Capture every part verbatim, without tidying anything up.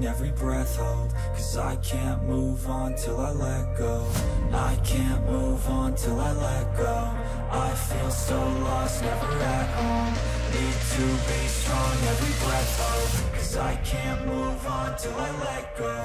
Every breath hold, cause I can't move on till I let go. I can't move on till I let go. I feel so lost, never at home. Need to be strong, every breath hold, cause I can't move on till I let go.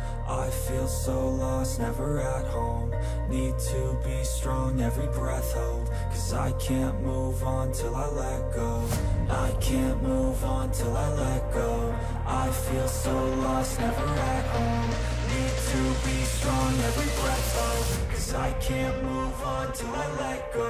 I feel so lost, never at home. Need to be strong, every breath hold. 'Cause I can't move on till I let go. I can't move on till I let go. I feel so lost, never at home. Need to be strong, every breath hold. 'Cause I can't move on till I let go.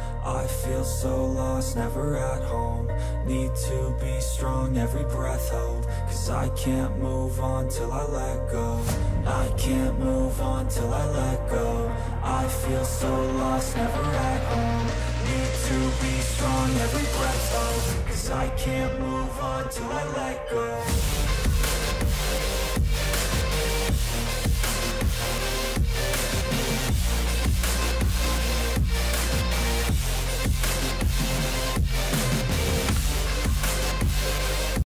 I feel so lost, never at home. Need to be strong, every breath hold. 'Cause I can't move on till I let go. I can't move on till I let go. I feel so lost, never at home. Need to be strong, every breath hold. 'Cause I can't move on till I let go.